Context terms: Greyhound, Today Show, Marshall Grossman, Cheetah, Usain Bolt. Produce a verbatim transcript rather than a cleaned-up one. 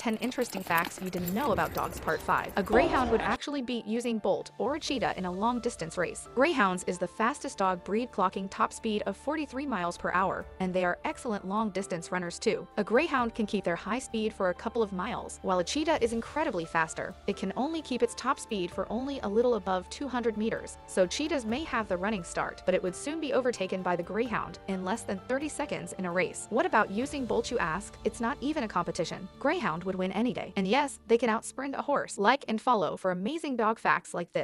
ten interesting facts you didn't know about dogs part five. A Greyhound would actually beat Usain Bolt or a Cheetah in a long-distance race. Greyhounds is the fastest dog breed, clocking top speed of forty-three miles per hour, and they are excellent long-distance runners too. A Greyhound can keep their high speed for a couple of miles, while a Cheetah is incredibly faster. It can only keep its top speed for only a little above two hundred meters, so Cheetahs may have the running start, but it would soon be overtaken by the Greyhound in less than thirty seconds in a race. What about Usain Bolt, you ask? It's not even a competition. Greyhound would win any day. And yes, they can out-sprint a horse. Like and follow for amazing dog facts like this.